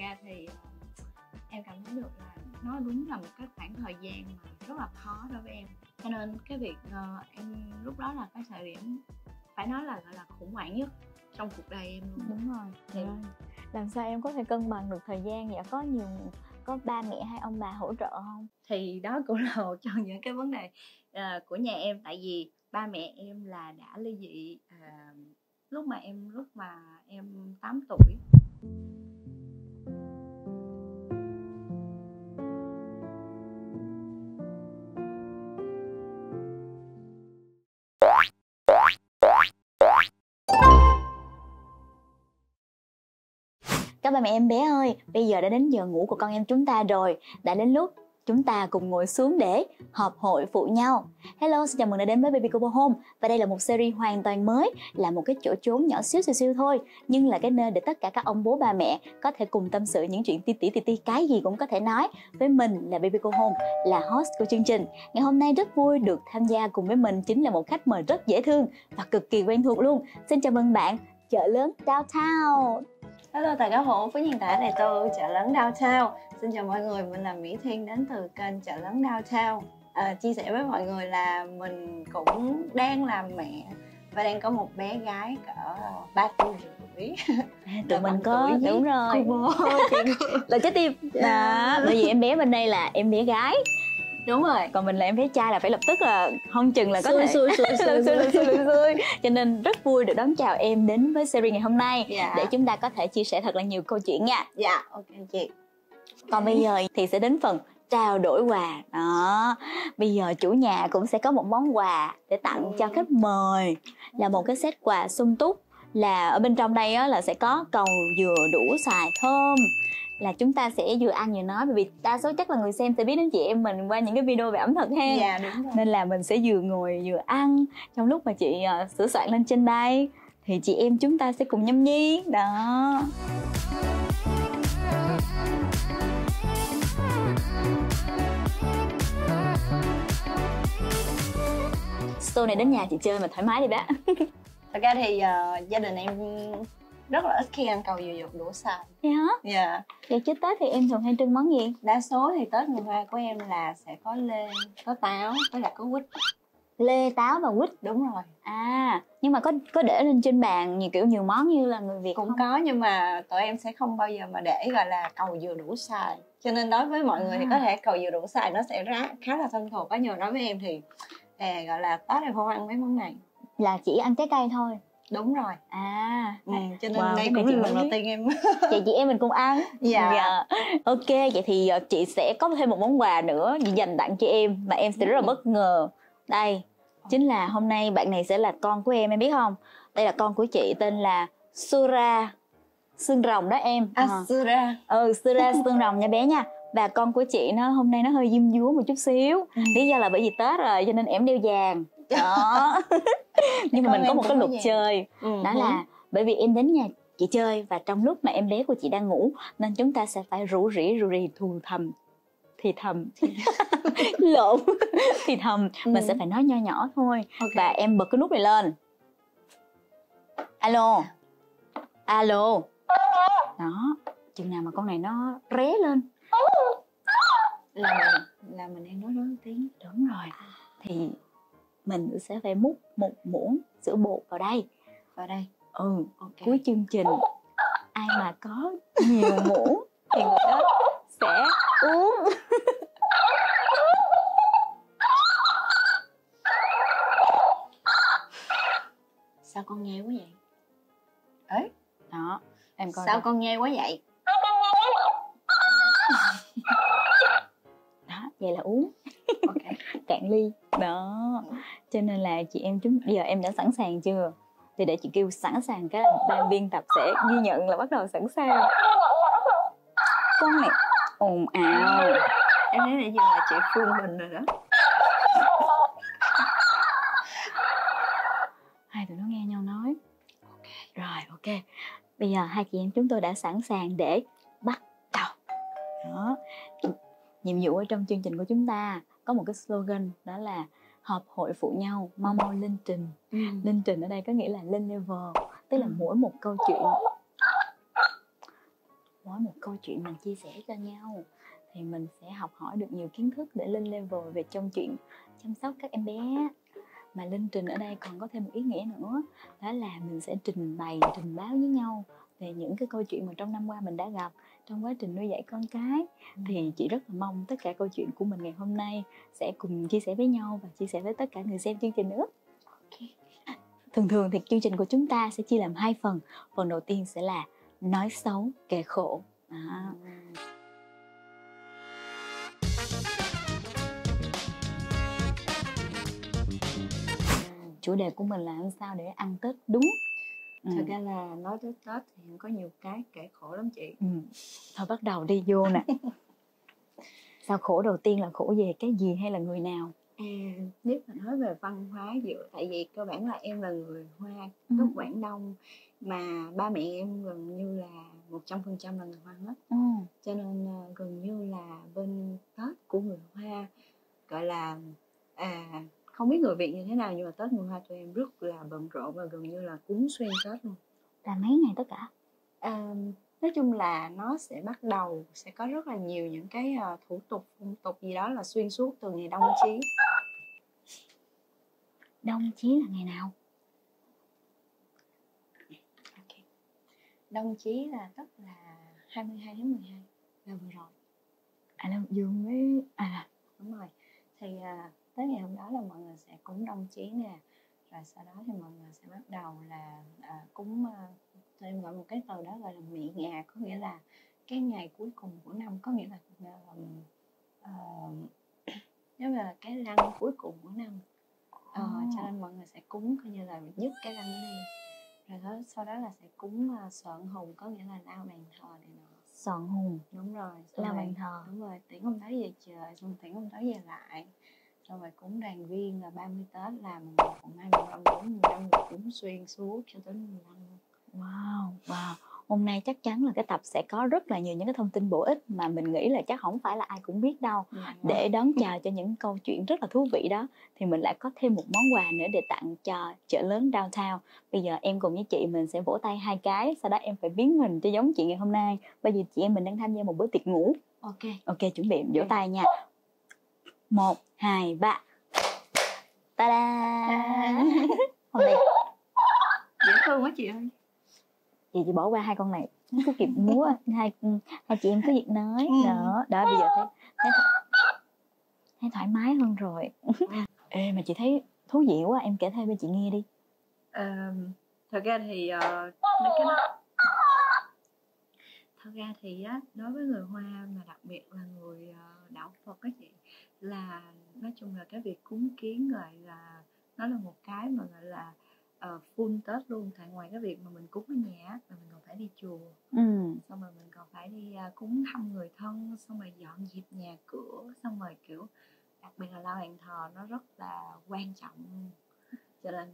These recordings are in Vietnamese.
ra thì em cảm thấy được là nó đúng là một cái khoảng thời gian mà rất là khó đối với em. Cho nên cái việc em lúc đó là cái thời điểm phải nói là gọi là khủng hoảng nhất trong cuộc đời em luôn. Đúng rồi. Thì... làm sao em có thể cân bằng được thời gian? Dạ có nhiều, có ba mẹ hay ông bà hỗ trợ không? Thì đó cũng là một trong những cái vấn đề của nhà em, tại vì ba mẹ em là đã ly dị lúc mà em 8 tuổi. Các ba mẹ em bé ơi, bây giờ đã đến giờ ngủ của con em chúng ta rồi. Đã đến lúc chúng ta cùng ngồi xuống để họp hội phụ nhau. Hello, xin chào mừng đã đến với Baby Cô Hôn. Và đây là một series hoàn toàn mới, là một cái chỗ trốn nhỏ xíu thôi, nhưng là cái nơi để tất cả các ông bố bà mẹ có thể cùng tâm sự những chuyện tí, cái gì cũng có thể nói. Với mình là Baby Cô Hôn, là host của chương trình. Ngày hôm nay rất vui được tham gia cùng với mình chính là một khách mời rất dễ thương và cực kỳ quen thuộc luôn. Xin chào mừng bạn Chợ Lớn DownTown. Hello, tại các hộ, với hiện tại này tôi Chợ Lớn DownTown. Xin chào mọi người, mình là Mỹ Thiên đến từ kênh Chợ Lớn DownTown. Chia sẻ với mọi người là mình cũng đang làm mẹ và đang có một bé gái cỡ 3 tuổi rưỡi. Tụi mình có, đúng rồi, là trái tim. Bởi vì em bé bên đây là em bé gái. Đúng rồi. Còn mình là em bé trai là phải lập tức là không chừng là có thể xui. Cho nên rất vui được đón chào em đến với series ngày hôm nay. Dạ. Để chúng ta có thể chia sẻ thật là nhiều câu chuyện nha. Dạ, ok chị. Còn bây giờ thì sẽ đến phần trao đổi quà. Đó. Bây giờ chủ nhà cũng sẽ có một món quà để tặng cho khách mời. Là một cái set quà sung túc. Là ở bên trong đây á, là sẽ có cầu dừa đủ xoài thơm. Là chúng ta sẽ vừa ăn vừa nói, bởi vì đa số chắc là người xem sẽ biết đến chị em mình qua những cái video về ẩm thực ha. Dạ, đúng rồi. Nên là mình sẽ vừa ngồi vừa ăn trong lúc mà chị sửa soạn lên trên đây thì chị em chúng ta sẽ cùng nhâm nhi đó. Show này đến nhà chị chơi mà thoải mái đi bé. Thật ra thì gia đình em rất là ít khi ăn cầu dừa dột đũa xài. Dạ hả? Dạ. Vậy chứ Tết thì em thường hay trưng món gì? Đa số thì Tết người Hoa của em là sẽ có lê, có táo, với lại có quýt. Lê, táo và quýt. Đúng rồi. À, nhưng mà có để lên trên bàn nhiều kiểu nhiều món như là người Việt cũng không? Có, nhưng mà tụi em sẽ không bao giờ mà để gọi là cầu dừa đũa xài. Cho nên đối với mọi người thì có thể cầu dừa đũa xài nó sẽ khá là thân thuộc. Có nhiều đối với em thì gọi là Tết em không ăn mấy món này. Là chỉ ăn trái cây thôi. Đúng rồi. Cho nên đây cũng là lần đầu tiên em chị em mình cùng ăn. Dạ. Ok, vậy thì chị sẽ có thêm một món quà nữa chị dành tặng cho em mà em sẽ rất là bất ngờ. Đây, chính là hôm nay bạn này sẽ là con của em biết không? Đây là con của chị tên là Sura Sương Rồng đó em. Sura. Sura Sương Rồng nha bé nha. Và con của chị nó hôm nay nó hơi diêm dúa một chút xíu. Lý do là bởi vì Tết rồi cho nên em đeo vàng. Đó. Nhưng mà mình có một cái luật chơi đó là bởi vì em đến nhà chị chơi và trong lúc mà em bé của chị đang ngủ nên chúng ta sẽ phải rủ rỉ thì thầm mình sẽ phải nói nhỏ thôi. Okay. Và em bật cái nút này lên. Alo đó, chừng nào mà con này nó ré lên là mình đang nói lớn tiếng. Đúng rồi. Thì mình sẽ phải múc một muỗng sữa bột vào đây. Okay. Cuối chương trình ai mà có nhiều muỗng thì người đó sẽ uống. Sao con nghe quá vậy? Ấy đó em coi. Sao đây. Con nghe quá vậy? Đó vậy là uống. Okay. Cạn ly đó. Cho nên là chị em chúng bây giờ em đã sẵn sàng chưa? Thì để chị kêu sẵn sàng cái ban biên tập sẽ ghi nhận là bắt đầu sẵn sàng. Con này ồn ào. Em thấy nãy giờ là chị Phương mình rồi đó. Hai tụi nó nghe nhau nói. Okay. Rồi ok. Bây giờ hai chị em chúng tôi đã sẵn sàng để bắt đầu. Đó. Nhiệm vụ ở trong chương trình của chúng ta có một cái slogan đó là họp hội phụ nhau mau lên trình. Lên trình ở đây có nghĩa là lên level, tức là mỗi một câu chuyện mỗi một câu chuyện mình chia sẻ cho nhau thì mình sẽ học hỏi được nhiều kiến thức để lên level về trong chuyện chăm sóc các em bé. Mà Linh Trình ở đây còn có thêm một ý nghĩa nữa, đó là mình sẽ trình bày, trình báo với nhau về những cái câu chuyện mà trong năm qua mình đã gặp trong quá trình nuôi dạy con cái. Thì chị rất là mong tất cả câu chuyện của mình ngày hôm nay sẽ cùng chia sẻ với nhau và chia sẻ với tất cả người xem chương trình nữa. Okay. Thường thường thì chương trình của chúng ta sẽ chia làm hai phần. Phần đầu tiên sẽ là nói xấu, kể khổ. Chủ đề của mình là làm sao để ăn Tết đúng. Thật ra là nói tới Tết thì có nhiều cái kể khổ lắm chị. Thôi bắt đầu đi vô nè. Sao khổ đầu tiên là khổ về cái gì hay là người nào? Nếu mà nói về văn hóa dựa, tại vì cơ bản là em là người Hoa gốc Quảng Đông, mà ba mẹ em gần như là 100% là người Hoa hết. Cho nên gần như là bên Tết của người Hoa gọi là không biết người Việt như thế nào nhưng mà Tết người Hoa tụi em rất là bận rộn và gần như là cuốn xuyên Tết luôn. Là mấy ngày tất cả? Nói chung là nó sẽ bắt đầu sẽ có rất là nhiều những cái thủ tục, phong tục gì đó là xuyên suốt từ ngày Đông Chí. Đông Chí là ngày nào? Okay. Đông Chí là tức là 22 tháng 12 là vừa rồi. Là dương với... đúng rồi. Thì... tới ngày hôm đó là mọi người sẽ cúng Đông Chí nè, rồi sau đó thì mọi người sẽ bắt đầu là cúng thêm gọi một cái từ đó gọi là mị ngà, có nghĩa là cái ngày cuối cùng của năm, có nghĩa là giống như là cái lăng cuối cùng của năm. Cho nên mọi người sẽ cúng coi như là dứt cái lăng này, rồi đó, sau đó là sẽ cúng sợn hùng, có nghĩa là lao bàn thờ này nọ. Sợn hùng, đúng rồi, lao bàn thờ, đúng rồi, tiễn ông tới về trời, xong tiễn ông tới về lại. Rồi cúng đoàn viên là 30 Tết, là 11, 12, 15, 14, 15 là cúng xuyên suốt cho đến 15. Wow. Hôm nay chắc chắn là cái tập sẽ có rất là nhiều những cái thông tin bổ ích mà mình nghĩ là chắc không phải là ai cũng biết đâu. Để đón chào cho những câu chuyện rất là thú vị đó, thì mình lại có thêm một món quà nữa để tặng cho Chợ Lớn Downtown. Bây giờ em cùng với chị mình sẽ vỗ tay hai cái, sau đó em phải biến hình cho giống chị ngày hôm nay. Bây giờ chị em mình đang tham gia một bữa tiệc ngủ. Ok, chuẩn bị vỗ tay nha. 1, 2, 3. Ta-da. Hôm nay dễ thương quá chị ơi. Chị chỉ bỏ qua hai con này, không có kịp múa. Hai chị em có việc nói. Đó bây giờ thấy thoải mái hơn rồi. Ê mà chị thấy thú vị quá, em kể thêm cho chị nghe đi. Thật ra thì đối với người Hoa mà đặc biệt là người đạo Phật các chị, là nói chung là cái việc cúng kiến gọi là nó là một cái mà gọi là full Tết luôn. Tại ngoài cái việc mà mình cúng ở nhà mà mình còn phải đi chùa, xong rồi mình còn phải đi cúng thăm người thân, xong rồi dọn dẹp nhà cửa, xong rồi kiểu đặc biệt là lao bàn thờ nó rất là quan trọng. Cho nên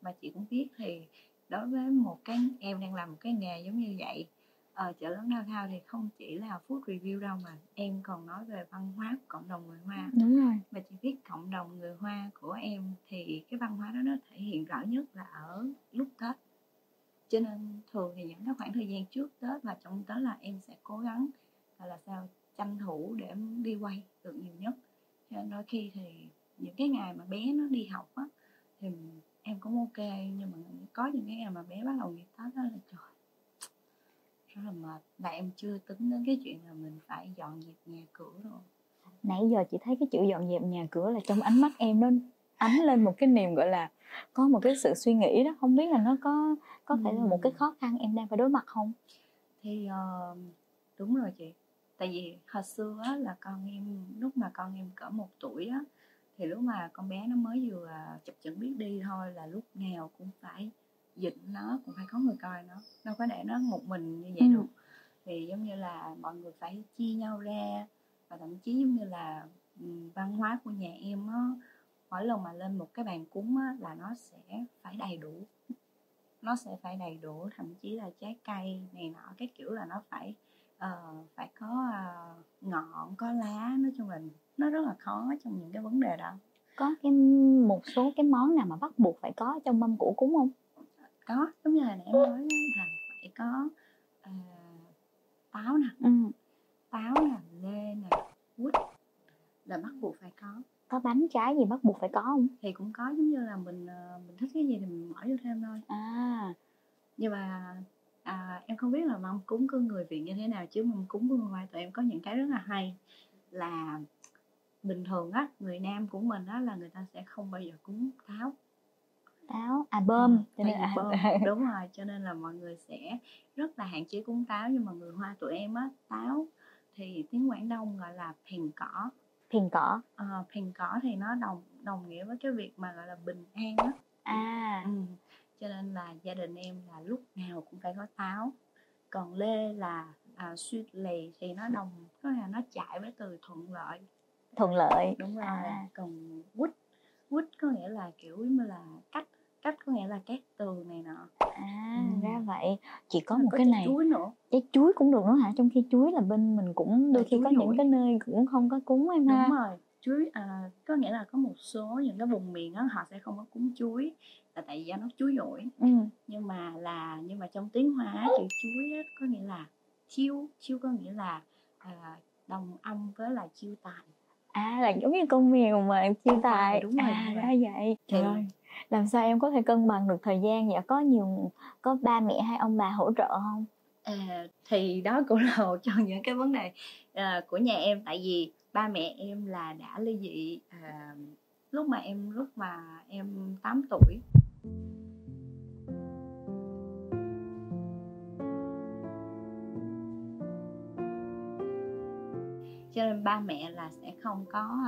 mà chị cũng biết thì đối với một cái em đang làm một cái nghề giống như vậy, Chợ Lớn DownTown thì không chỉ là food review đâu, mà em còn nói về văn hóa của cộng đồng người Hoa. Đúng rồi. Mà chị biết cộng đồng người Hoa của em thì cái văn hóa đó nó thể hiện rõ nhất là ở lúc Tết. Cho nên thường thì những cái khoảng thời gian trước Tết và trong Tết là em sẽ cố gắng là sao tranh thủ để đi quay được nhiều nhất. Cho nên đôi khi thì những cái ngày mà bé nó đi học á thì em cũng ok, nhưng mà có những cái ngày mà bé bắt đầu nghỉ Tết đó là trời rất là mệt, và em chưa tính đến cái chuyện là mình phải dọn dẹp nhà cửa rồi. Nãy giờ chị thấy cái chữ dọn dẹp nhà cửa là trong ánh mắt em nó ánh lên một cái niềm gọi là có một cái sự suy nghĩ đó, không biết là nó có phải là một cái khó khăn em đang phải đối mặt không? Thì đúng rồi chị, tại vì hồi xưa á, là con em lúc mà con em cỡ 1 tuổi á, thì lúc mà con bé nó mới vừa chập chững biết đi thôi là lúc nào cũng phải dịch nó, cũng phải có người coi nó, đâu có để nó một mình như vậy được. Thì giống như là mọi người phải chia nhau ra, và thậm chí giống như là văn hóa của nhà em á, mỗi lần mà lên một cái bàn cúng á, là nó sẽ phải đầy đủ, nó sẽ phải đầy đủ, thậm chí là trái cây này nọ cái kiểu là nó phải phải có ngọn, có lá. Nói chung là nó rất là khó trong những cái vấn đề đó. Có cái một số cái món nào mà bắt buộc phải có trong mâm cỗ cúng không? Có, giống như là nãy em nói là phải có táo nè, táo nè, lê nè, quýt là bắt buộc phải có. Có bánh trái gì bắt buộc phải có không? Thì cũng có, giống như là mình thích cái gì thì mình bỏ vô thêm thôi. À, nhưng mà em không biết là mâm cúng của người Việt như thế nào, chứ mâm cúng của người ngoài tụi em có những cái rất là hay. Là bình thường á, người nam của mình á là người ta sẽ không bao giờ cúng táo. Táo, à bơm, cho nên là bơm. Đúng rồi, cho nên là mọi người sẽ rất là hạn chế cúng táo. Nhưng mà người Hoa tụi em á, táo thì tiếng Quảng Đông gọi là phèn cỏ. Phèn cỏ? Phèn cỏ thì nó đồng nghĩa với cái việc mà gọi là bình an á. À. Cho nên là gia đình em là lúc nào cũng phải có táo. Còn lê là suy lì thì nó đồng, có nghĩa là nó chạy với từ thuận lợi. Thuận lợi. Đúng rồi. À. Còn quýt, quýt có nghĩa là kiểu như là cách có nghĩa là các tường này nọ. À, ra vậy. Chỉ có một cái này. Chuối nữa. Trái chuối cũng được nữa hả? Trong khi chuối là bên mình cũng đôi khi có những cái nơi cũng không có cúng em ha. Đúng rồi. Chuối có nghĩa là có một số những cái vùng miền đó họ sẽ không có cúng chuối là tại vì do nó chuối dỗi. Nhưng mà trong tiếng Hoa chữ chuối đó, có nghĩa là chiêu, chiêu có nghĩa là đồng âm với là chiêu tài. À, là giống như con mèo mà chiêu tài. Đúng rồi, đúng rồi. À, ra vậy. Trời ơi, làm sao em có thể cân bằng được thời gian vậy? Có ba mẹ hay ông bà hỗ trợ không? Thì đó cũng là một trong những cái vấn đề của nhà em, tại vì ba mẹ em là đã ly dị lúc mà em 8 tuổi. Cho nên ba mẹ là sẽ không có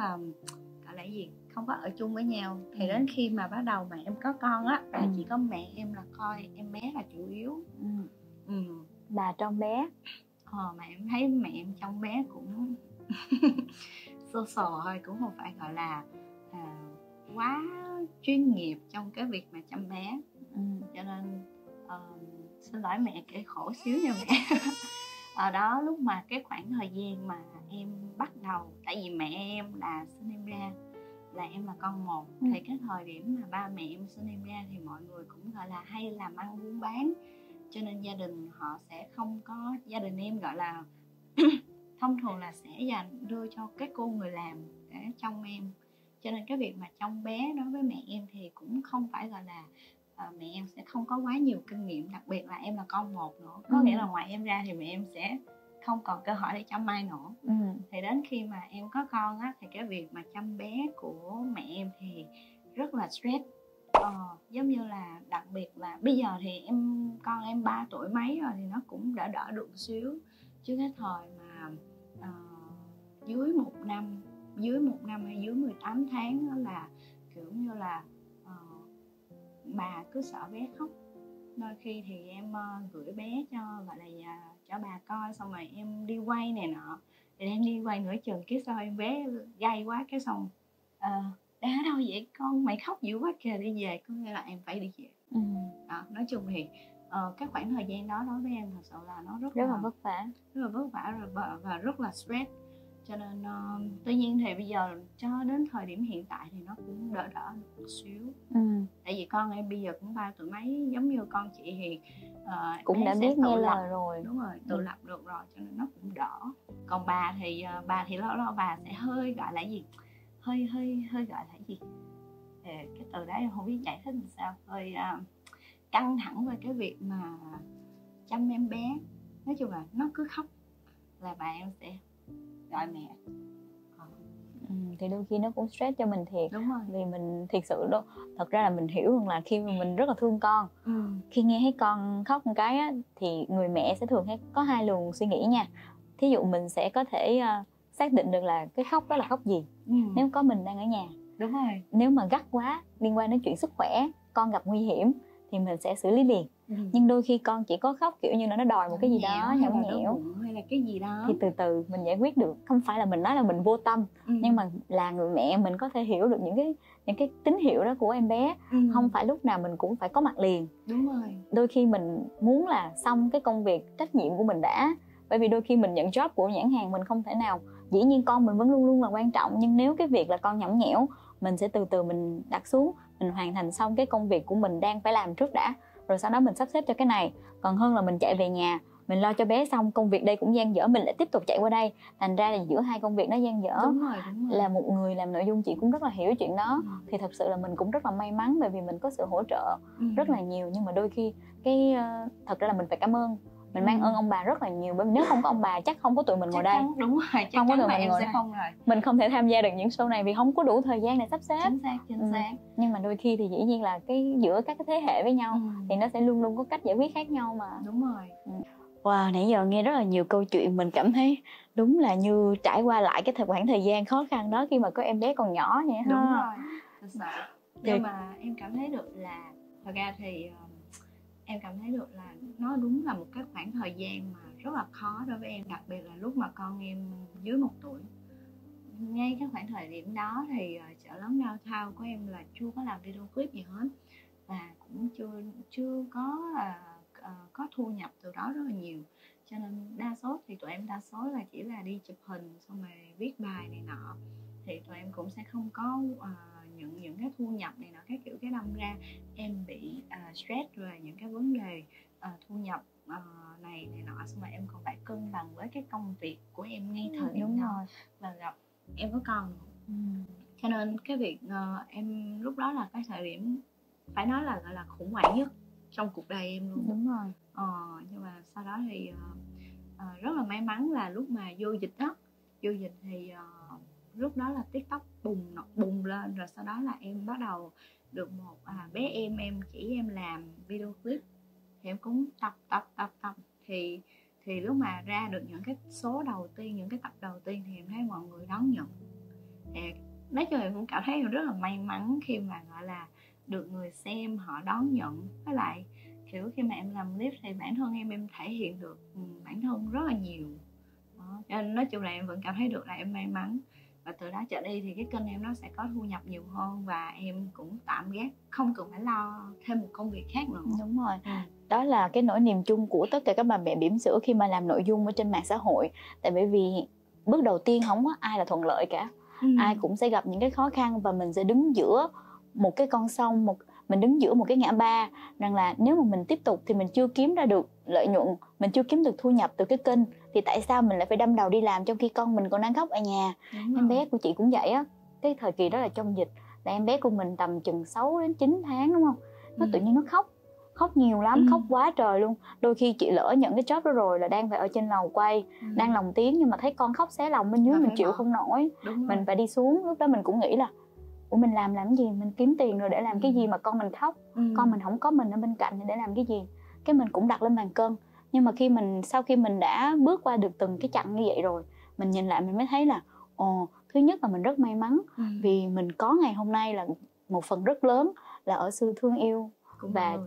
gọi là gì, không có ở chung với nhau. Thì đến khi mà bắt đầu mà em có con á là chỉ có mẹ em là coi em bé là chủ yếu. Bà trông bé. Mà em thấy mẹ em trông bé cũng sơ sờ thôi, cũng không phải gọi là quá chuyên nghiệp trong cái việc mà chăm bé. Cho nên xin lỗi mẹ, kể khổ xíu nha mẹ. Ở đó lúc mà cái khoảng thời gian mà em bắt đầu, tại vì mẹ em là sinh em ra là em là con một. Thì cái thời điểm mà ba mẹ em sinh em ra thì mọi người cũng gọi là hay làm ăn buôn bán, cho nên gia đình họ sẽ không có, gia đình em gọi là thông thường là sẽ dành đưa cho cái cô người làm để trông em. Cho nên cái việc mà trông bé đối với mẹ em thì cũng không phải gọi là mẹ em sẽ không có quá nhiều kinh nghiệm, đặc biệt là em là con một nữa. Có nghĩa là ngoài em ra thì mẹ em sẽ không còn cơ hội để chăm ai nữa. Thì đến khi mà em có con á, thì cái việc mà chăm bé của mẹ em thì rất là stress. Giống như là đặc biệt là bây giờ thì con em 3 tuổi mấy rồi thì nó cũng đỡ được xíu. Chứ cái thời mà dưới một năm hay dưới 18 tháng đó là kiểu như là bà cứ sợ bé khóc. Đôi khi thì em gửi bé cho gọi là cho bà coi, xong rồi em đi quay này nọ. Thì em đi quay nửa chừng cái sau em bé gay quá cái xong đã đâu vậy con, mày khóc dữ quá kìa, đi về. Có nghĩa là em phải đi về. Đó, nói chung thì cái khoảng thời gian đó đối với em thật sự là nó rất là vất vả, rất là vất vả và rất là stress. Cho nên tuy nhiên thì bây giờ cho đến thời điểm hiện tại thì nó cũng đỡ một xíu. Tại vì con em bây giờ cũng 3 tuổi mấy, giống như con chị thì cũng đã biết nghe lời rồi. Đúng rồi, tự lập được rồi, cho nên nó cũng đỡ. Còn bà thì lâu lâu bà sẽ hơi gọi là gì, hơi gọi là gì, cái từ đó em không biết giải thích làm sao, hơi căng thẳng về cái việc mà chăm em bé. Nói chung là nó cứ khóc là bà em sẽ gọi mẹ. Thì đôi khi nó cũng stress cho mình thiệt. Đúng rồi. Vì mình thiệt sự đó, thật ra là mình hiểu rằng là khi mà mình rất là thương con, khi nghe thấy con khóc một cái á, thì người mẹ sẽ thường có hai luồng suy nghĩ nha. Thí dụ mình sẽ có thể xác định được là cái khóc đó là khóc gì nếu có mình đang ở nhà. Đúng rồi. Nếu mà gắt quá, liên quan đến chuyện sức khỏe, con gặp nguy hiểm thì mình sẽ xử lý liền. Nhưng đôi khi con chỉ có khóc kiểu như nó đòi một cái gì đó, nhõng nhẽo hay là cái gì đó, thì từ từ mình giải quyết được. Không phải là mình nói là mình vô tâm, nhưng mà là người mẹ mình có thể hiểu được những cái tín hiệu đó của em bé. Không phải lúc nào mình cũng phải có mặt liền. Đúng rồi. Đôi khi mình muốn là xong cái công việc trách nhiệm của mình đã, bởi vì đôi khi mình nhận job của nhãn hàng mình không thể nào, dĩ nhiên con mình vẫn luôn luôn là quan trọng, nhưng nếu cái việc là con nhõng nhẽo, mình sẽ từ từ mình đặt xuống, mình hoàn thành xong cái công việc của mình đang phải làm trước đã, rồi sau đó mình sắp xếp cho cái này. Còn hơn là mình chạy về nhà mình lo cho bé xong công việc đây cũng dang dở, mình lại tiếp tục chạy qua đây, thành ra là giữa hai công việc nó dang dở. Đúng rồi. Là một người làm nội dung chị cũng rất là hiểu chuyện đó, thì thật sự là mình cũng rất là may mắn bởi vì mình có sự hỗ trợ rất là nhiều. Nhưng mà đôi khi cái thật ra là mình phải cảm ơn, mình mang ơn ông bà rất là nhiều, bởi vì nếu không có ông bà chắc không có tụi mình ngồi đây. Đúng rồi, chắc không có tụi mình ngồi đây. Mình không thể tham gia được những show này vì không có đủ thời gian để sắp xếp. Chính xác. Nhưng mà đôi khi thì dĩ nhiên là cái giữa các cái thế hệ với nhau thì nó sẽ luôn luôn có cách giải quyết khác nhau mà. Đúng rồi. Wow, nãy giờ nghe rất là nhiều câu chuyện, mình cảm thấy đúng là như trải qua lại cái khoảng thời gian khó khăn đó khi mà có em bé còn nhỏ vậy ha. Đúng rồi, thật sự. Nhưng mà em cảm thấy được là thật ra thì em cảm thấy được là nó đúng là một cái khoảng thời gian mà rất là khó đối với em, đặc biệt là lúc mà con em dưới 1 tuổi. Ngay cái khoảng thời điểm đó thì Chợ Lớn DownTown của em là chưa có làm video clip gì hết, và cũng chưa có thu nhập từ đó rất là nhiều, cho nên tụi em đa số là chỉ là đi chụp hình xong rồi viết bài này nọ, thì tụi em cũng sẽ không có những cái thu nhập này nọ các kiểu. Cái đâm ra em bị stress về những cái vấn đề thu nhập này nọ, xong rồi em còn phải cân bằng với cái công việc của em ngay thời điểm đó và gặp em có con. Cho nên cái việc em lúc đó là cái thời điểm phải nói là gọi là khủng hoảng nhất trong cuộc đời em luôn. Đúng rồi. Nhưng mà sau đó thì rất là may mắn là lúc mà vô dịch thì lúc đó là TikTok bùng lên, rồi sau đó là em bắt đầu được một bé em chỉ em làm video clip, thì em cũng tập thì lúc mà ra được những cái số đầu tiên, những cái tập đầu tiên thì em thấy mọi người đón nhận. Thì nói chung em cũng cảm thấy rất là may mắn khi mà gọi là được người xem họ đón nhận, với lại kiểu khi mà em làm clip thì bản thân em thể hiện được bản thân rất là nhiều. Nên nói chung là em vẫn cảm thấy được là em may mắn, và từ đó trở đi thì cái kênh em nó sẽ có thu nhập nhiều hơn, và em cũng tạm gác, không cần phải lo thêm một công việc khác nữa. Đúng rồi. Đó là cái nỗi niềm chung của tất cả các bà mẹ bỉm sữa khi mà làm nội dung ở trên mạng xã hội, tại bởi vì bước đầu tiên không có ai là thuận lợi cả, ai cũng sẽ gặp những cái khó khăn, và mình sẽ đứng giữa một cái con sông, mình đứng giữa một cái ngã ba, rằng là nếu mà mình tiếp tục thì mình chưa kiếm ra được lợi nhuận, mình chưa kiếm được thu nhập từ cái kênh, thì tại sao mình lại phải đâm đầu đi làm trong khi con mình còn đang khóc ở nhà. Em bé của chị cũng vậy á, cái thời kỳ đó là trong dịch, là em bé của mình tầm chừng 6 đến 9 tháng đúng không, nó tự nhiên nó khóc nhiều lắm, khóc quá trời luôn. Đôi khi chị lỡ nhận cái job đó rồi là đang phải ở trên lầu quay, đang lồng tiếng, nhưng mà thấy con khóc xé lòng bên dưới mình chịu không nổi, mình phải đi xuống. Lúc đó mình cũng nghĩ là ủa mình làm gì, mình kiếm tiền rồi để làm cái gì mà con mình khóc, con mình không có mình ở bên cạnh thì để làm cái gì. Cái mình cũng đặt lên bàn cân. Nhưng mà sau khi mình đã bước qua được từng cái chặng như vậy rồi, mình nhìn lại mình mới thấy là thứ nhất là mình rất may mắn vì mình có ngày hôm nay là một phần rất lớn là ở sự thương yêu và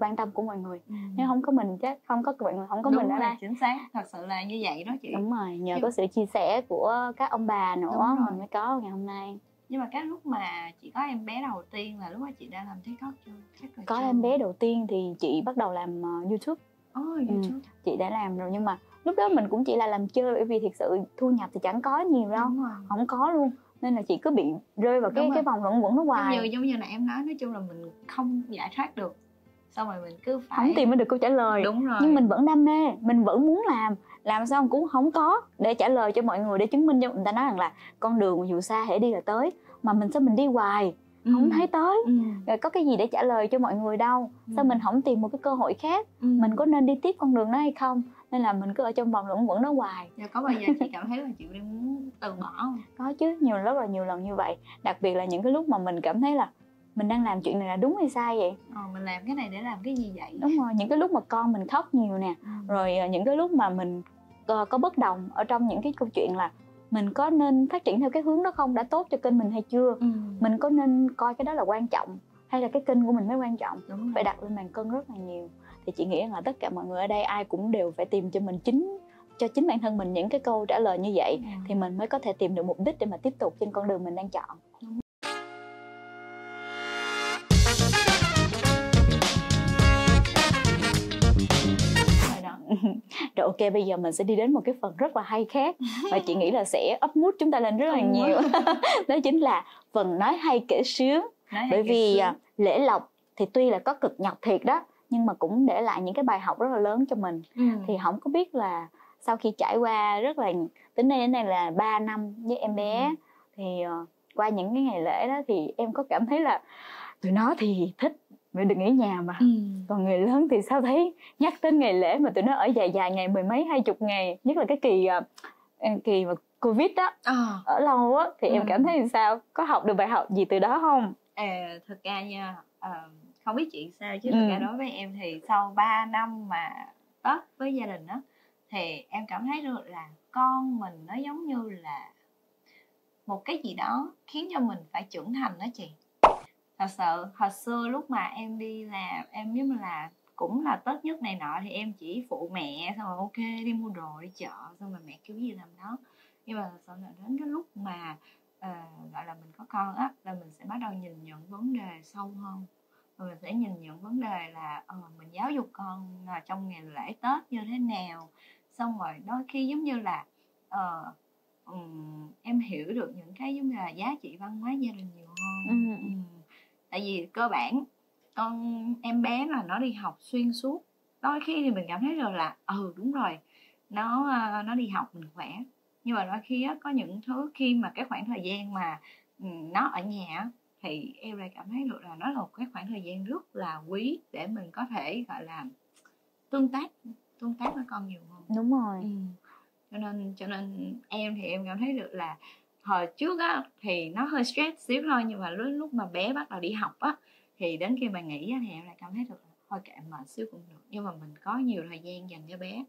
quan tâm của mọi người. Nếu không có mình chắc không có mọi người, không có mình ở đây. Chính xác, thật sự là như vậy đó chị. Đúng rồi, nhờ có sự chia sẻ của các ông bà nữa mình mới có ngày hôm nay. Nhưng mà cái lúc mà chị có em bé đầu tiên là lúc đó chị đã làm TikTok chưa? Có em bé đầu tiên thì chị bắt đầu làm YouTube. Chị đã làm rồi, nhưng mà lúc đó mình cũng chỉ là làm chơi, bởi vì thực sự thu nhập thì chẳng có nhiều đâu, không có luôn, nên là chị cứ bị rơi vào cái vòng luẩn quẩn nó hoài. Giống như là em nói chung là mình không giải thoát được, xong rồi mình cứ phải không tìm được câu trả lời. Đúng rồi. Nhưng mình vẫn đam mê, mình vẫn muốn làm sao cũng không có để trả lời cho mọi người, để chứng minh cho người ta nói rằng là con đường dù xa hễ đi là tới, mà mình sao mình đi hoài không thấy tới, rồi có cái gì để trả lời cho mọi người đâu, sao mình không tìm một cái cơ hội khác, mình có nên đi tiếp con đường đó hay không, nên là mình cứ ở trong vòng luẩn quẩn đó hoài. Có bao giờ chị cảm thấy là chị đang muốn từ bỏ không? Có chứ, nhiều lần như vậy, đặc biệt là những cái lúc mà mình cảm thấy là mình đang làm chuyện này là đúng hay sai vậy? Mình làm cái này để làm cái gì vậy? Đúng rồi, những cái lúc mà con mình khóc nhiều nè, rồi những cái lúc mà mình có bất đồng ở trong những cái câu chuyện là mình có nên phát triển theo cái hướng đó không, đã tốt cho kênh mình hay chưa, mình có nên coi cái đó là quan trọng hay là cái kênh của mình mới quan trọng. Phải đặt lên bàn cân rất là nhiều. Thì chị nghĩ là tất cả mọi người ở đây ai cũng đều phải tìm cho chính bản thân mình những cái câu trả lời như vậy, thì mình mới có thể tìm được mục đích để mà tiếp tục trên con đường mình đang chọn. Rồi ok, bây giờ mình sẽ đi đến một cái phần rất là hay khác và chị nghĩ là sẽ up mood chúng ta lên rất là nhiều. Đó chính là phần nói hay kể sướng. Bởi vì lễ lộc thì tuy là có cực nhọc thiệt đó, nhưng mà cũng để lại những cái bài học rất là lớn cho mình. Thì không có biết là sau khi trải qua rất là tính đến nay là 3 năm với em bé, thì qua những cái ngày lễ đó thì em có cảm thấy là tụi nó thì thích mình đừng nghỉ nhà mà, còn người lớn thì sao thấy nhắc đến ngày lễ mà tụi nó ở dài dài ngày, mười mấy 20 ngày, nhất là cái kỳ mà Covid đó, ở lâu á, thì em cảm thấy làm sao, có học được bài học gì từ đó không? Thực ra nha, không biết chuyện sao chứ thực ra đối với em thì sau 3 năm mà Tết với gia đình đó thì em cảm thấy được là con mình nó giống như là một cái gì đó khiến cho mình phải trưởng thành đó chị. Thật sự hồi xưa lúc mà em đi làm, em giống là cũng là Tết nhất này nọ thì em chỉ phụ mẹ, xong rồi ok đi mua đồ đi chợ, xong rồi mẹ kiểu gì làm đó. Nhưng mà thật sự là đến cái lúc mà gọi là mình có con á, là mình sẽ bắt đầu nhìn nhận vấn đề sâu hơn. Rồi mình sẽ nhìn nhận vấn đề là mình giáo dục con là trong ngày lễ Tết như thế nào. Xong rồi đôi khi giống như là em hiểu được những cái giống như là giá trị văn hóa gia đình nhiều hơn. Tại vì cơ bản con em bé là nó đi học xuyên suốt, đôi khi thì mình cảm thấy rồi là đúng rồi, nó đi học mình khỏe, nhưng mà đôi khi á, có những thứ khi mà cái khoảng thời gian mà nó ở nhà thì em lại cảm thấy được là nó là một cái khoảng thời gian rất là quý để mình có thể gọi là tương tác với con nhiều hơn. Đúng rồi. Cho nên em thì em cảm thấy được là hồi trước á thì nó hơi stress xíu thôi, nhưng mà lúc mà bé bắt đầu đi học á thì đến khi mà nghỉ á thì em lại cảm thấy được thôi kệ mệt xíu cũng được, nhưng mà mình có nhiều thời gian dành cho bé.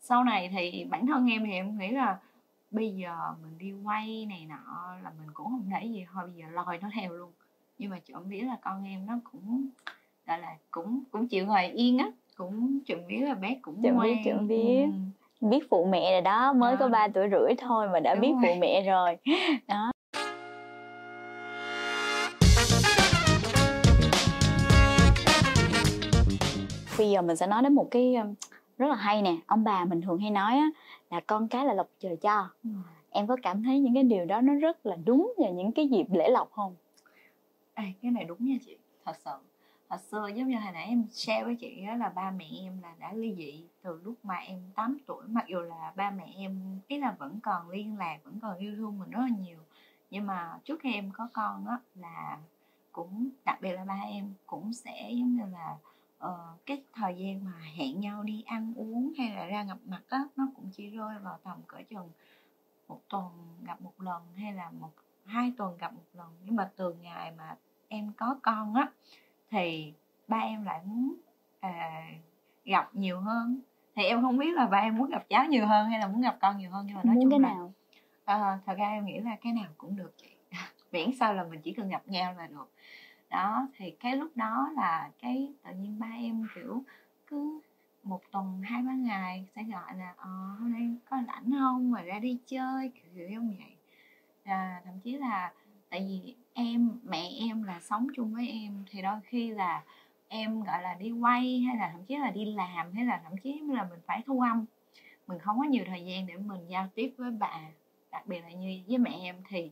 Sau này thì bản thân em thì em nghĩ là bây giờ mình đi quay này nọ là mình cũng không thấy gì, thôi bây giờ lòi nó theo luôn. Nhưng mà trộm vía là con em nó cũng gọi là cũng chịu ngồi yên á, cũng trộm vía là bé cũng ngoan. Biết phụ mẹ rồi đó, mới có 3 tuổi rưỡi thôi mà đã biết phụ mẹ rồi đó. Bây giờ mình sẽ nói đến một cái rất là hay nè, ông bà mình thường hay nói á, là con cái là lộc trời cho. Em có cảm thấy những cái điều đó nó rất là đúng vào những cái dịp lễ lộc không? Cái này đúng nha chị, thật sự. Hồi xưa giống như hồi nãy em share với chị đó, là ba mẹ em là đã ly dị từ lúc mà em 8 tuổi. Mặc dù là ba mẹ em ý là vẫn còn liên lạc, vẫn còn yêu thương mình rất là nhiều, nhưng mà trước khi em có con á, là cũng đặc biệt là ba em cũng sẽ giống như là cái thời gian mà hẹn nhau đi ăn uống hay là ra gặp mặt á, nó cũng chỉ rơi vào tầm cỡ chừng 1 tuần gặp 1 lần hay là 1-2 tuần gặp 1 lần. Nhưng mà từ ngày mà em có con á thì ba em lại muốn gặp nhiều hơn. Thì em không biết là ba em muốn gặp cháu nhiều hơn hay là muốn gặp con nhiều hơn, nhưng mà nói chung cái nào thật ra em nghĩ là cái nào cũng được chị. Miễn sao là mình chỉ cần gặp nhau là được đó. Thì cái lúc đó là cái tự nhiên ba em kiểu cứ 1 tuần 2-3 ngày sẽ gọi là hôm nay có rảnh không mà ra đi chơi kiểu như vậy. Thậm chí là tại vì mẹ em là sống chung với em thì đôi khi là em gọi là đi quay hay là thậm chí là đi làm hay là thậm chí là mình phải thu âm, mình không có nhiều thời gian để mình giao tiếp với bà, đặc biệt là như với mẹ em. Thì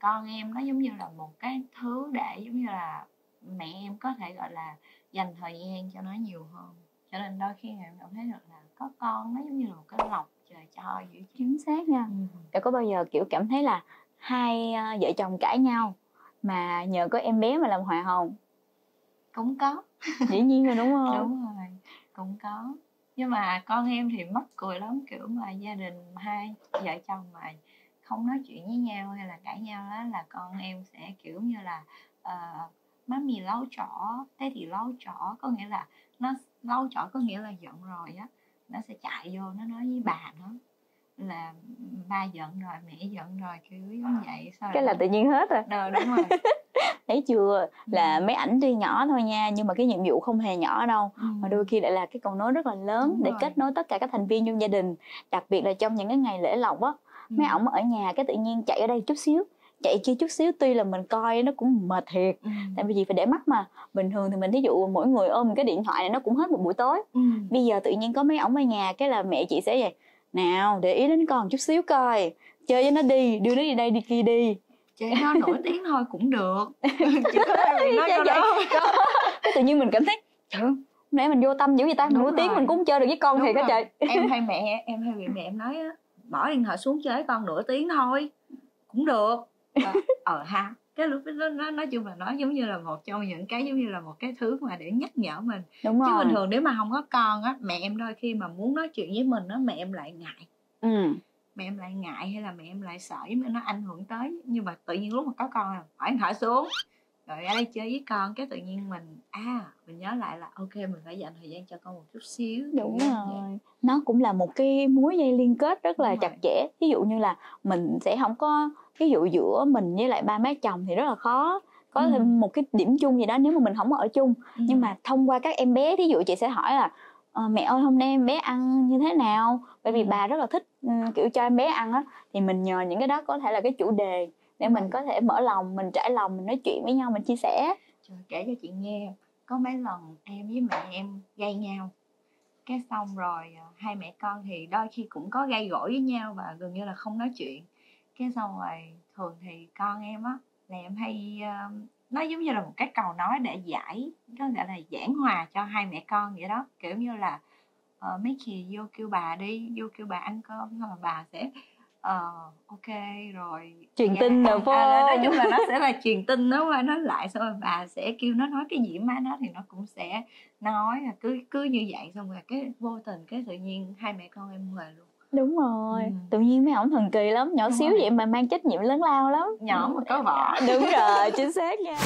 con em nó giống như là một cái thứ để giống như là mẹ em có thể gọi là dành thời gian cho nó nhiều hơn. Cho nên đôi khi em cảm thấy được là có con nó giống như là một cái lộc trời cho dữ. Chính xác nha. Em có bao giờ kiểu cảm thấy là hai vợ chồng cãi nhau mà nhờ có em bé mà làm hòa không? Cũng có. Dĩ nhiên rồi đúng không? Đúng rồi, cũng có. Nhưng mà con em thì mắc cười lắm, kiểu mà gia đình hai vợ chồng mà không nói chuyện với nhau hay là cãi nhau đó là con em sẽ kiểu như là má mì lau chỏ, té thì lau chỏ, có nghĩa là nó lau chỏ có nghĩa là giận rồi á, nó sẽ chạy vô nó nói với bà nó là ba giận rồi, mẹ giận rồi, kiểu giống vậy. Sao cái là tự nhiên hết rồi. Đúng rồi. Thấy chưa, là mấy ảnh tuy nhỏ thôi nha, nhưng mà cái nhiệm vụ không hề nhỏ đâu. Mà đôi khi lại là cái cầu nối rất là lớn. Đúng để rồi. Kết nối tất cả các thành viên trong gia đình, đặc biệt là trong những cái ngày lễ lộc á. Mấy ổng ở nhà cái tự nhiên chạy ở đây chút xíu, chạy kia chút xíu, tuy là mình coi nó cũng mệt thiệt. Tại vì phải để mắt mà. Bình thường thì mình thí dụ mỗi người ôm cái điện thoại này nó cũng hết một buổi tối. Bây giờ tự nhiên có mấy ổng ở nhà cái là mẹ chị sẽ vậy, nào để ý đến con chút xíu coi, chơi với nó đi, đưa nó đi đây đi kia đi, chơi nó nổi tiếng thôi cũng được. Chứ có nói vậy đâu. Tự nhiên mình cảm thấy Trời, hôm nãy mình vô tâm dữ vậy ta, nửa tiếng mình cũng không chơi được với con thiệt á trời. Em hay bị mẹ em nói á, bỏ điện thoại xuống chơi với con nửa tiếng thôi cũng được. Ha, cái lúc đó nói chung là nó giống như là một trong những cái giống như là một cái thứ mà để nhắc nhở mình. Đúng rồi. Chứ bình thường nếu mà không có con á, mẹ em đôi khi mà muốn nói chuyện với mình á, mẹ em lại ngại. Mẹ em lại ngại hay là mẹ em lại sợ nó ảnh hưởng tới. Nhưng mà tự nhiên lúc mà có con là bỏ điện thoại xuống rồi ở đây chơi với con, cái tự nhiên mình mình nhớ lại là ok, mình phải dành thời gian cho con một chút xíu. Đúng rồi, nó cũng là một cái mối dây liên kết rất là chặt chẽ. Ví dụ như là mình sẽ không có, ví dụ giữa mình với lại ba má chồng thì rất là khó có một cái điểm chung gì đó nếu mà mình không có ở chung. Nhưng mà thông qua các em bé, thí dụ chị sẽ hỏi là mẹ ơi hôm nay em bé ăn như thế nào, bởi vì bà rất là thích kiểu cho em bé ăn á, thì mình nhờ những cái đó có thể là cái chủ đề để mình có thể mở lòng, mình trải lòng, mình nói chuyện với nhau, mình chia sẻ. Trời, kể cho chị nghe, có mấy lần em với mẹ em gây nhau, cái xong rồi hai mẹ con thì đôi khi cũng có gây gổ với nhau và gần như là không nói chuyện. Cái xong rồi thường thì con em á là em hay nó giống như là một cái cầu nói để giải, có nghĩa là giảng hòa cho hai mẹ con vậy đó, kiểu như là mấy chị vô kêu bà đi, vô kêu bà ăn cơm thôi mà bà sẽ ok rồi truyền tin rồi vô, nói chung là nó sẽ là truyền tin, nó lại xong rồi bà sẽ kêu nó nói cái gì má nó thì nó cũng sẽ nói, là cứ như vậy, xong rồi cái vô tình cái tự nhiên hai mẹ con em huề luôn. Đúng rồi, tự nhiên mấy ổng thần kỳ lắm, nhỏ xíu vậy mà mang trách nhiệm lớn lao lắm. Nhỏ mà có vỏ. Đúng rồi, chính xác nha.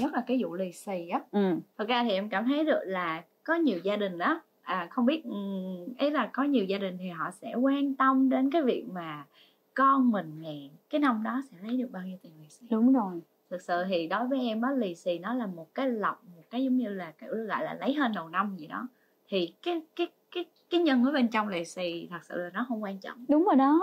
Nhất là cái vụ lì xì á. Thật ra thì em cảm thấy được là có nhiều gia đình đó, không biết, ấy là có nhiều gia đình thì họ sẽ quan tâm đến cái việc mà con mình nghèo, cái năm đó sẽ lấy được bao nhiêu tiền lì xì. Đúng rồi. Thực sự thì đối với em á, lì xì nó là một cái lọc, một cái giống như là kiểu gọi là lấy hơn đầu năm gì đó. Thì cái nhân ở bên trong lì xì thật sự là nó không quan trọng. Đúng rồi đó.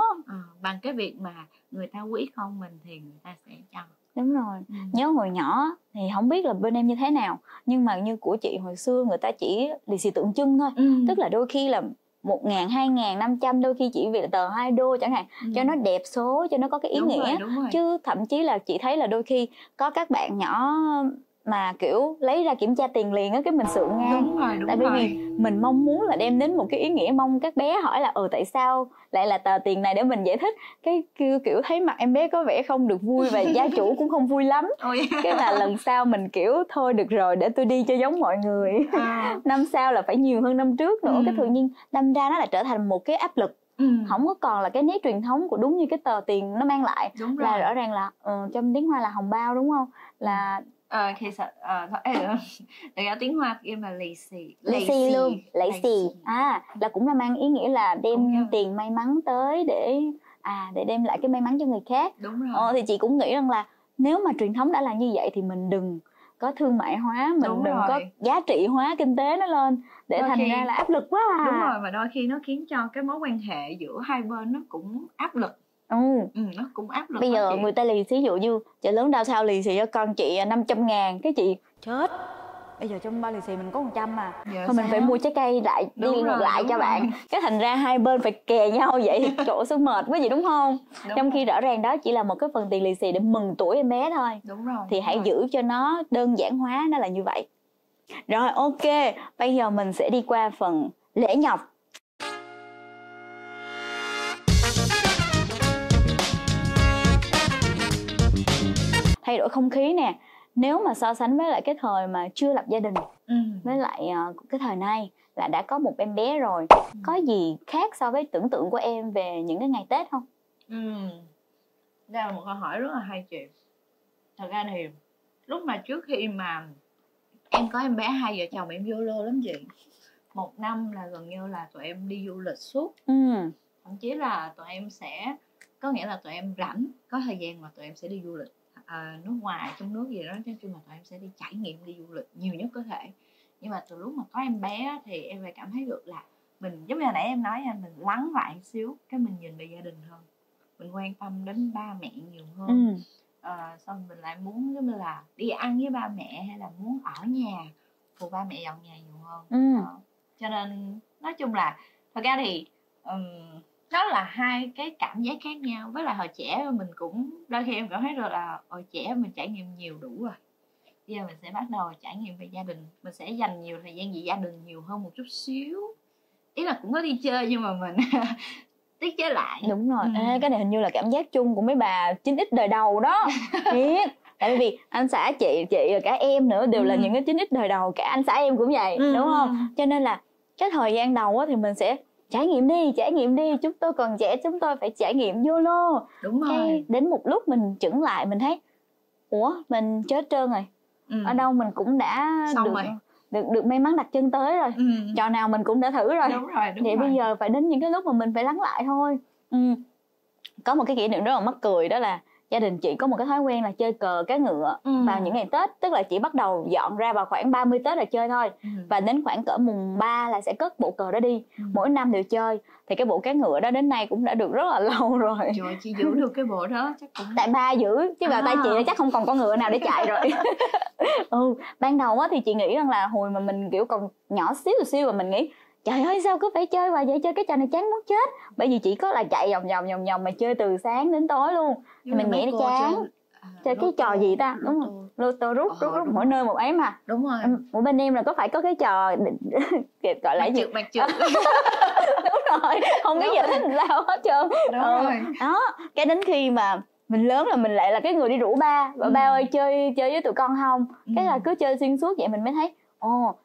Bằng cái việc mà người ta quý con mình thì người ta sẽ cho. Đúng rồi. Nhớ hồi nhỏ thì không biết là bên em như thế nào, nhưng mà như của chị hồi xưa người ta chỉ lì xì tượng trưng thôi. Tức là đôi khi là 1.000, 2.000, 500, đôi khi chỉ vì là tờ 2 đô chẳng hạn, cho nó đẹp số, cho nó có cái ý nghĩa. Rồi. Chứ thậm chí là chị thấy là đôi khi có các bạn nhỏ mà kiểu lấy ra kiểm tra tiền liền á, cái mình sượng ngang. Tại vì mình mong muốn là đem đến một cái ý nghĩa, mong các bé hỏi là tại sao lại là tờ tiền này để mình giải thích. Cái kiểu thấy mặt em bé có vẻ không được vui và gia chủ cũng không vui lắm. Cái là lần sau mình kiểu thôi được rồi, để tôi đi cho giống mọi người. Năm sau là phải nhiều hơn năm trước nữa. Cái tự nhiên đâm ra nó lại trở thành một cái áp lực. Không có còn là cái nét truyền thống của đúng như cái tờ tiền nó mang lại. Là rõ ràng là trong tiếng Hoa là hồng bao đúng không? Là thì sợ thật ra tiếng Hoa kia mà lì xì luôn, lì xì là cũng là mang ý nghĩa là đem tiền may mắn tới để đem lại cái may mắn cho người khác. Đúng rồi. Thì chị cũng nghĩ rằng là nếu mà truyền thống đã là như vậy thì mình đừng có thương mại hóa, mình đừng có giá trị hóa kinh tế nó lên để đôi thành khi... ra là áp lực quá. Đúng rồi, mà đôi khi nó khiến cho cái mối quan hệ giữa hai bên nó cũng áp lực. Nó cũng áp lực. Bây giờ người ta lì xí, dụ như Chợ Lớn DownTown lì xì cho con chị 500.000, cái chị chết, bây giờ trong bao lì xì mình có 100 mà thôi mình phải mua trái cây lại đi lại cho bạn. Cái thành ra hai bên phải kè nhau vậy. Chỗ số mệt quá vậy đúng không? Trong khi rõ ràng đó chỉ là một cái phần tiền lì xì để mừng tuổi em bé thôi. Thì hãy giữ cho nó đơn giản hóa, nó là như vậy. Rồi ok, bây giờ mình sẽ đi qua phần lễ nhọc. Thay đổi không khí nè, nếu mà so sánh với lại cái thời mà chưa lập gia đình với lại cái thời nay là đã có một em bé rồi, có gì khác so với tưởng tượng của em về những cái ngày Tết không? Đây là một câu hỏi rất là hay chị. Thật ra thì lúc mà trước khi mà em có em bé, hai vợ chồng em YOLO lắm chị. Một năm là gần như là tụi em đi du lịch suốt. Thậm chí là tụi em sẽ, có nghĩa là tụi em rảnh, có thời gian mà tụi em sẽ đi du lịch nước ngoài, trong nước gì đó. Nói chung là tụi em sẽ đi trải nghiệm, đi du lịch nhiều nhất có thể. Nhưng mà từ lúc mà có em bé thì em lại cảm thấy được là mình, giống như hồi nãy em nói, mình lắng lại một xíu, cái mình nhìn về gia đình hơn, mình quan tâm đến ba mẹ nhiều hơn. Xong mình lại muốn giống như là đi ăn với ba mẹ, hay là muốn ở nhà phụ ba mẹ dọn nhà nhiều hơn. Cho nên nói chung là thật ra thì nó là hai cái cảm giác khác nhau. Với lại hồi trẻ mình cũng đôi khi em cảm thấy rồi là hồi trẻ mình trải nghiệm nhiều đủ rồi, bây giờ mình sẽ bắt đầu trải nghiệm về gia đình, mình sẽ dành nhiều thời gian về gia đình nhiều hơn một chút xíu, ý là cũng có đi chơi nhưng mà mình tiết chế lại. Đúng rồi. Ê, cái này hình như là cảm giác chung của mấy bà 9x đời đầu đó. Tại vì anh xã chị và cả em nữa đều là những cái 9x đời đầu, cả anh xã em cũng vậy, đúng không? Cho nên là cái thời gian đầu thì mình sẽ trải nghiệm đi, chúng tôi còn trẻ, chúng tôi phải trải nghiệm YOLO. Đúng rồi. Cái đến một lúc mình chững lại, mình thấy ủa mình chết trơn rồi, ở đâu mình cũng đã được may mắn đặt chân tới rồi, trò nào mình cũng đã thử rồi. Đúng rồi. Bây giờ phải đến những cái lúc mà mình phải lắng lại thôi. Có một cái kỷ niệm rất là mắc cười, đó là gia đình chị có một cái thói quen là chơi cờ cá ngựa vào những ngày Tết. Tức là chị bắt đầu dọn ra vào khoảng 30 Tết là chơi thôi, và đến khoảng cỡ mùng 3 là sẽ cất bộ cờ đó đi. Mỗi năm đều chơi. Thì cái bộ cá ngựa đó đến nay cũng đã được rất là lâu rồi. Trời, chị giữ được cái bộ đó chắc cũng... Tại ba giữ, chứ vào tay chị là chắc không còn con ngựa nào để chạy rồi. Ban đầu á thì chị nghĩ rằng là hồi mà mình kiểu còn nhỏ xíu và mình nghĩ trời ơi sao cứ phải chơi hoài vậy, chơi cái trò này chán muốn chết. Bởi vì chỉ có là chạy vòng vòng mà chơi từ sáng đến tối luôn. Thì mình nghĩ nó chán. Chơi cái trò gì ta? Đúng không? Lô tô rút mỗi nơi một ấy mà. Đúng rồi. Mỗi bên em là có phải có cái trò gọi là gì? Bạc trượt. Đúng rồi. Không có giải thích sao hết trơn. Đúng rồi. Đó, cái đến khi mà mình lớn là mình lại là cái người đi rủ ba, bảo ba ơi chơi với tụi con không? Cái là cứ chơi xuyên suốt vậy mình mới thấy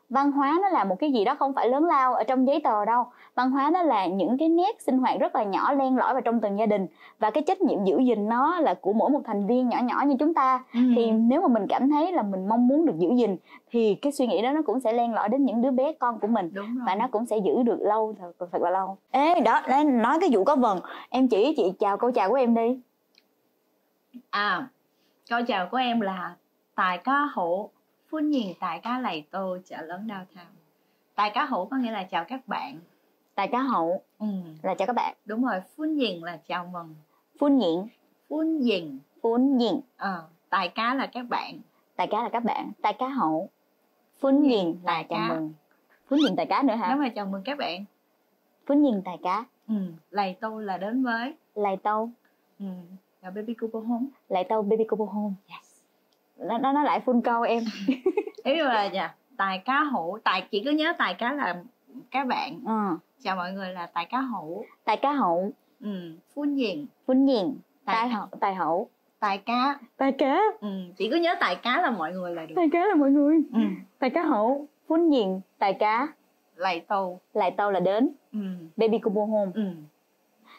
văn hóa nó là một cái gì đó không phải lớn lao ở trong giấy tờ đâu. Văn hóa nó là những cái nét sinh hoạt rất là nhỏ len lỏi vào trong từng gia đình, và cái trách nhiệm giữ gìn nó là của mỗi một thành viên nhỏ như chúng ta. Thì nếu mà mình cảm thấy là mình mong muốn được giữ gìn thì cái suy nghĩ đó nó cũng sẽ len lỏi đến những đứa bé con của mình, và nó cũng sẽ giữ được lâu, thật là lâu. Ê đó, nói cái vụ có vần, em chỉ chị chào câu chào của em đi. Câu chào của em là tài cá hộ Phun nhìn tại cá lầy tô chợ lớn downtown. Tại cá hậu có nghĩa là chào các bạn. Tại cá hậu là chào các bạn. Đúng rồi. Phun nhìn là chào mừng. Phun nhìn. Tại cá là các bạn. Tại cá hậu. Phun nhìn là chào mừng. Phun nhìn tại cá nữa hả? Đúng rồi, chào mừng các bạn. Phun nhìn tại cá. Lầy tô là đến với. Lầy tô. Là baby cô hôn. Lầy tô baby cô hôn. Yes. Nó lại phun câu em. Ý là tài cá hữu, chỉ cứ nhớ tài cá là các bạn. Chào mọi người là tài cá hữu. Phun nhìn. Tài hữu. Tài cá. Chỉ cứ nhớ tài cá là mọi người là được. Tài cá hữu, phun nhìn, tài cá. Lại tàu là đến. Baby cô hôn.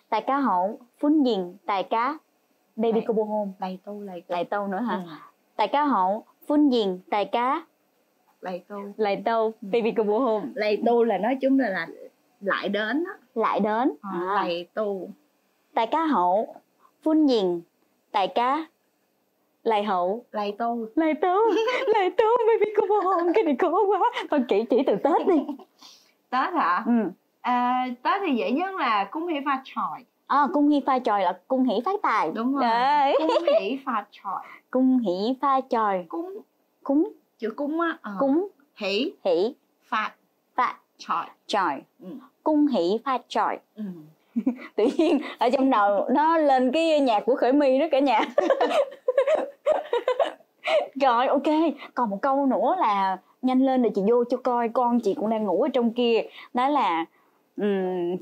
Tài cá hữu, phun nhìn, tài cá. Baby cô hôn. Lại tàu nữa hả? Tại cá hậu, phun nhìn, tại cá. Lầy tô, baby cô hôn. Lầy tô là nói chung là lại đến. Lầy tô. Tại cá hậu, phun nhìn, tại cá. Lầy hậu. Lầy tô, baby cô hôn. Cái này khó quá. Con chỉ từ Tết đi. Tết hả? Tết thì dễ nhất là cúng hỉ pha tròi. Cung hỷ pha tròi là cung hỷ phát tài. Đúng rồi. Đấy. Cung hỷ pha tròi. Cúng. Chữ cúng á. Cúng. Hỷ. Pha. Tròi. Cung hỷ pha tròi. Tự nhiên ở trong đầu nó lên cái nhạc của Khởi My đó cả nhà. Rồi ok. Còn một câu nữa là nhanh lên để chị vô cho coi, con chị cũng đang ngủ ở trong kia. Đó là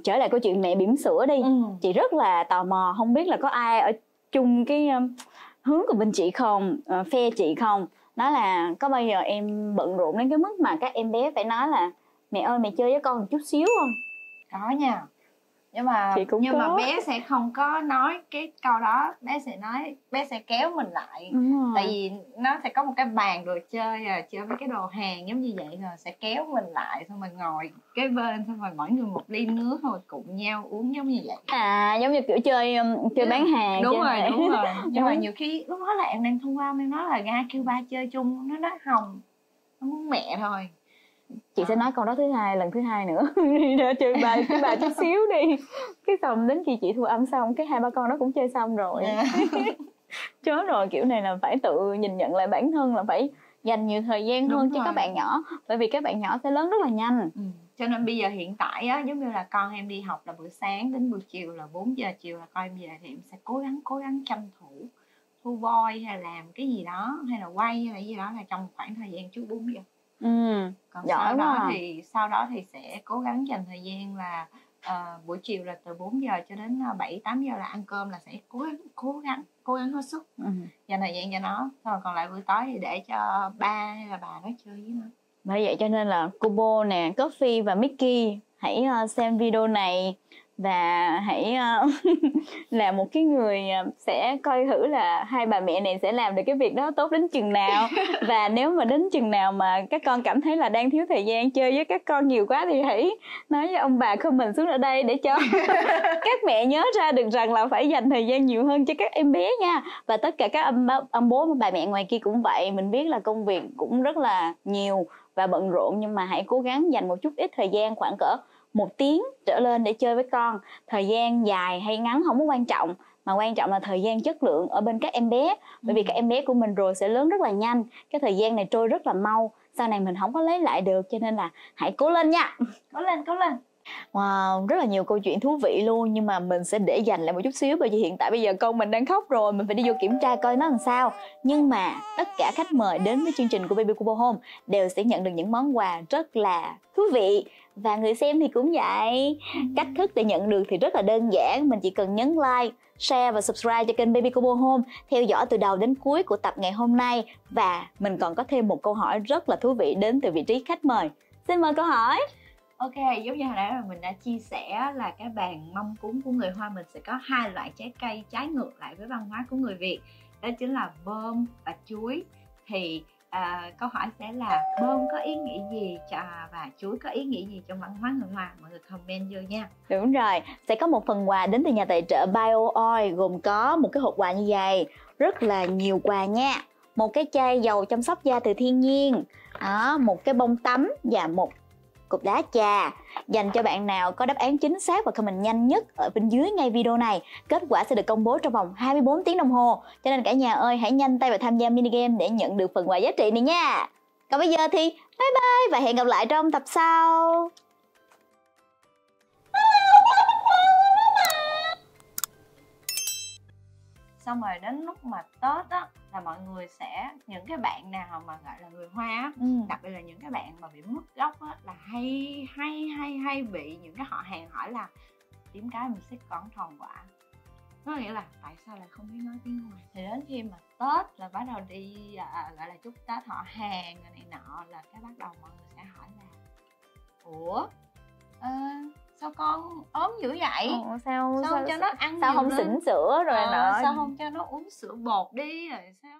trở lại câu chuyện mẹ bỉm sữa đi. Chị rất là tò mò, không biết là có ai ở chung cái hướng của bên chị không, phe chị không. Nó là có bao giờ em bận rộn đến cái mức mà các em bé phải nói là mẹ ơi mẹ chơi với con một chút xíu không? Có nha. Nhưng mà bé sẽ không có nói cái câu đó, bé sẽ kéo mình lại. Tại vì nó sẽ có một cái bàn đồ chơi với cái đồ hàng giống như vậy, rồi sẽ kéo mình lại, xong rồi ngồi cái bên, xong rồi mỗi người một ly nước rồi cùng nhau uống giống như vậy. Giống như kiểu chơi bán hàng. Đúng rồi. Nhưng mà nhiều khi lúc đó là em đang thông qua, em nói là ra kêu ba chơi chung, nó nói không, nó muốn mẹ thôi. Chị sẽ nói câu đó lần thứ hai nữa. Đi ra chơi bà chút xíu đi. Cái xong đến khi chị thu âm xong, cái hai ba con đó cũng chơi xong rồi. Chớ rồi, kiểu này là phải tự nhìn nhận lại bản thân, là phải dành nhiều thời gian hơn cho các bạn nhỏ. Bởi vì các bạn nhỏ sẽ lớn rất là nhanh. Cho nên bây giờ hiện tại á, giống như là con em đi học là buổi sáng đến buổi chiều là 4 giờ chiều là con em về, thì em sẽ cố gắng tranh thủ thu voi hay làm cái gì đó hay là quay hay là gì đó là trong khoảng thời gian trước 4 giờ. Ừ, còn sau đó thì sẽ cố gắng dành thời gian là buổi chiều là từ 4 giờ cho đến 7-8 giờ là ăn cơm, là sẽ cố gắng hết sức dành thời gian cho nó. Thôi còn lại buổi tối thì để cho ba hay là bà nó chơi với nó. Bởi vậy cho nên là Kubo nè, Coffee và Mickey hãy xem video này và hãy là một cái người sẽ coi thử là hai bà mẹ này sẽ làm được cái việc đó tốt đến chừng nào. Và nếu mà đến chừng nào mà các con cảm thấy là đang thiếu thời gian chơi với các con nhiều quá thì hãy nói với ông bà comment xuống ở đây để cho các mẹ nhớ ra được rằng là phải dành thời gian nhiều hơn cho các em bé nha. Và tất cả các ông bố bà mẹ ngoài kia cũng vậy, mình biết là công việc cũng rất là nhiều và bận rộn, nhưng mà hãy cố gắng dành một chút ít thời gian, khoảng cỡ 1 tiếng trở lên để chơi với con. Thời gian dài hay ngắn không có quan trọng, mà quan trọng là thời gian chất lượng ở bên các em bé. Bởi vì các em bé của mình rồi sẽ lớn rất là nhanh, cái thời gian này trôi rất là mau, sau này mình không có lấy lại được. Cho nên là hãy cố lên nha. Cố lên. Wow, rất là nhiều câu chuyện thú vị luôn. Nhưng mà mình sẽ để dành lại một chút xíu, bởi vì hiện tại bây giờ con mình đang khóc rồi, mình phải đi vô kiểm tra coi nó làm sao. Nhưng mà tất cả khách mời đến với chương trình của Baby Cô Hôn đều sẽ nhận được những món quà rất là thú vị. Và người xem thì cũng vậy. Cách thức để nhận được thì rất là đơn giản. Mình chỉ cần nhấn like, share và subscribe cho kênh Baby Cô Hôn, theo dõi từ đầu đến cuối của tập ngày hôm nay. Và mình còn có thêm một câu hỏi rất là thú vị đến từ vị trí khách mời. Xin mời câu hỏi. Ok, giống như hồi nãy là mình đã chia sẻ là cái bàn mâm cúng của người Hoa mình sẽ có 2 loại trái cây trái ngược lại với văn hóa của người Việt, đó chính là bơm và chuối. Thì câu hỏi sẽ là bơm có ý nghĩa gì và chuối có ý nghĩa gì trong văn hóa người Hoa? Mọi người comment vô nha. Đúng rồi, sẽ có một phần quà đến từ nhà tài trợ Bio Oil, gồm có một cái hộp quà như vậy, rất là nhiều quà nha. Một cái chai dầu chăm sóc da từ thiên nhiên, một cái bông tắm và một cục đá trà. Dành cho bạn nào có đáp án chính xác và comment nhanh nhất ở bên dưới ngay video này, kết quả sẽ được công bố trong vòng 24 tiếng đồng hồ. Cho nên cả nhà ơi, hãy nhanh tay và tham gia minigame để nhận được phần quà giá trị này nha. Còn bây giờ thì bye bye và hẹn gặp lại trong tập sau. Xong rồi đến lúc mà Tết á, là mọi người sẽ, những cái bạn nào mà gọi là người Hoa á, đặc biệt là những cái bạn mà bị mất gốc á, là hay bị những cái họ hàng hỏi là điểm cái mình sẽ còn thòn quả, có nghĩa là tại sao lại không biết nói tiếng Hoa. Thì đến khi mà Tết là bắt đầu đi gọi là chúc Tết họ hàng rồi này nọ, là cái bắt đầu mọi người sẽ hỏi là ủa sao con ốm dữ vậy? Sao không cho nó ăn, sao không xỉn sữa rồi nọ, sao không cho nó uống sữa bột đi rồi sao?